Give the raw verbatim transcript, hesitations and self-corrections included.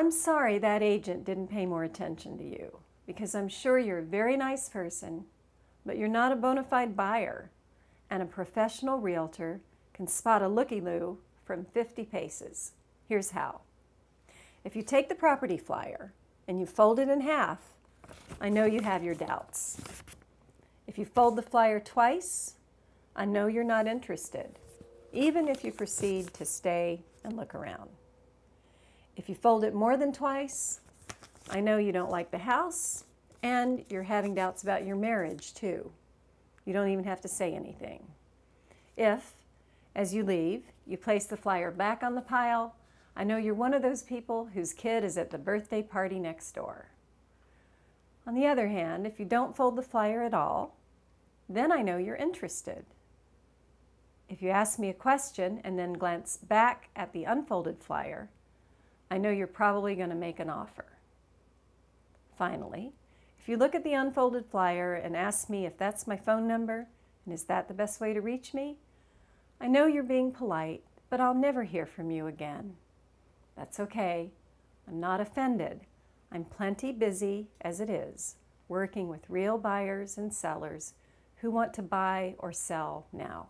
I'm sorry that agent didn't pay more attention to you, because I'm sure you're a very nice person, but you're not a bona fide buyer, and a professional realtor can spot a Looky Loo from fifty paces. Here's how. If you take the property flyer and you fold it in half, I know you have your doubts. If you fold the flyer twice, I know you're not interested, even if you proceed to stay and look around. If you fold it more than twice, I know you don't like the house, and you're having doubts about your marriage too. You don't even have to say anything. If, as you leave, you place the flyer back on the pile, I know you're one of those people whose kid is at the birthday party next door. On the other hand, if you don't fold the flyer at all, then I know you're interested. If you ask me a question and then glance back at the unfolded flyer, I know you're probably going to make an offer. Finally, if you look at the unfolded flyer and ask me if that's my phone number and is that the best way to reach me, I know you're being polite, but I'll never hear from you again. That's okay. I'm not offended. I'm plenty busy as it is, working with real buyers and sellers who want to buy or sell now.